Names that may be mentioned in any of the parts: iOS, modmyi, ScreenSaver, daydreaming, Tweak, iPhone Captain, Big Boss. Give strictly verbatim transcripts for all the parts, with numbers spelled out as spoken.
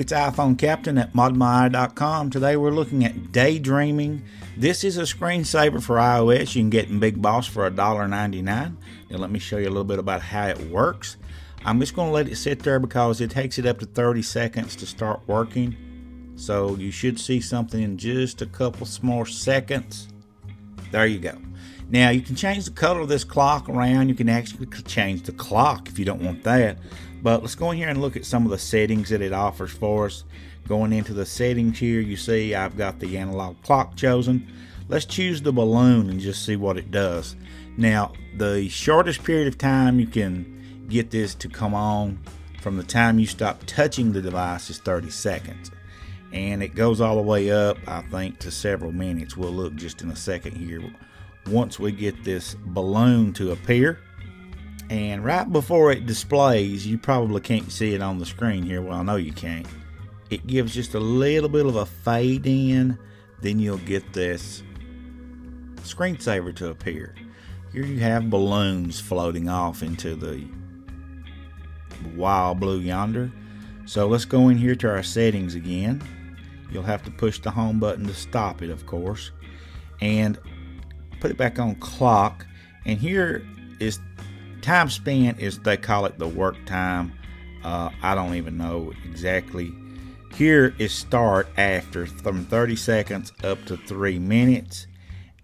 It's iPhone Captain at mod m y i dot com. Today we're looking at daydreaming. This is a screensaver for iOS. You can get in Big Boss for a dollar ninety-nine. Now let me show you a little bit about how it works. I'm just going to let it sit there because it takes it up to thirty seconds to start working. So you should see something in just a couple more seconds. There you go. Now you can change the color of this clock around. You can actually change the clock if you don't want that. But let's go in here and look at some of the settings that it offers for us. Going into the settings here, you see I've got the analog clock chosen. Let's choose the balloon and just see what it does. Now the shortest period of time you can get this to come on from the time you stop touching the device is thirty seconds. And it goes all the way up, I think, to several minutes. We'll look just in a second here once we get this balloon to appear. And right before it displays, you probably can't see it on the screen here. Well, I know you can't. It gives just a little bit of a fade in, then you'll get this screensaver to appear. Here you have balloons floating off into the wild blue yonder. So let's go in here to our settings again. You'll have to push the home button to stop it, of course, and put it back on clock. And here is time spent, is they call it the work time. uh, I don't even know exactly. Here is start after, from thirty seconds up to three minutes.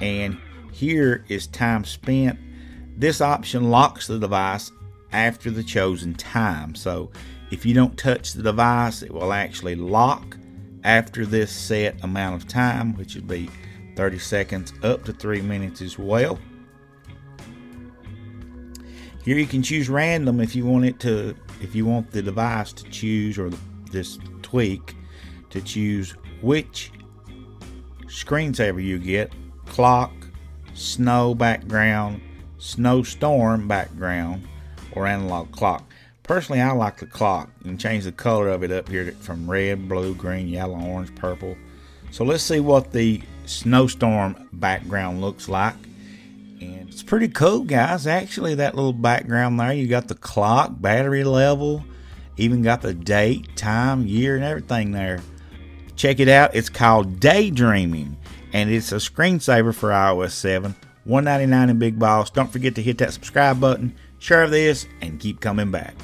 And here is time spent. This option locks the device after the chosen time, so if you don't touch the device, it will actually lock after this set amount of time, which would be thirty seconds up to three minutes as well. Here you can choose random if you want it to, if you want the device to choose, or this tweak to choose which screensaver you get: clock, snow background, snowstorm background, or analog clock. Personally, I like the clock. You can change the color of it up here from red, blue, green, yellow, orange, purple. So let's see what the snowstorm background looks like. And it's pretty cool, guys. Actually, that little background there, you got the clock, battery level, even got the date, time, year, and everything there. Check it out. It's called Daydreaming, and it's a screensaver for iOS seven. one ninety-nine in Big Boss. Don't forget to hit that subscribe button, share this, and keep coming back.